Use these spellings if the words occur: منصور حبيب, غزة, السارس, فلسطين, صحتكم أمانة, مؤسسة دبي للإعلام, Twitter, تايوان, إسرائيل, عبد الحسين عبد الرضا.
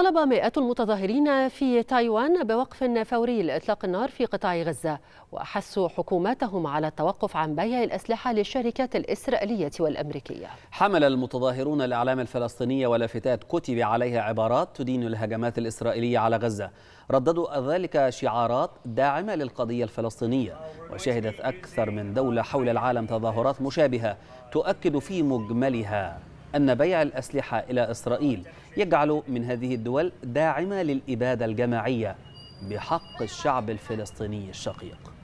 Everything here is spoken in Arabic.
طلب مئات المتظاهرين في تايوان بوقف فوري لإطلاق النار في قطاع غزة، وأحثوا حكوماتهم على التوقف عن بيع الأسلحة للشركات الإسرائيلية والأمريكية. حمل المتظاهرون الأعلام الفلسطينية ولافتات كتب عليها عبارات تدين الهجمات الإسرائيلية على غزة. رددوا ذلك شعارات داعمة للقضية الفلسطينية، وشهدت أكثر من دولة حول العالم تظاهرات مشابهة تؤكد في مجملها أن بيع الأسلحة إلى إسرائيل يجعل من هذه الدول داعمة للإبادة الجماعية بحق الشعب الفلسطيني الشقيق.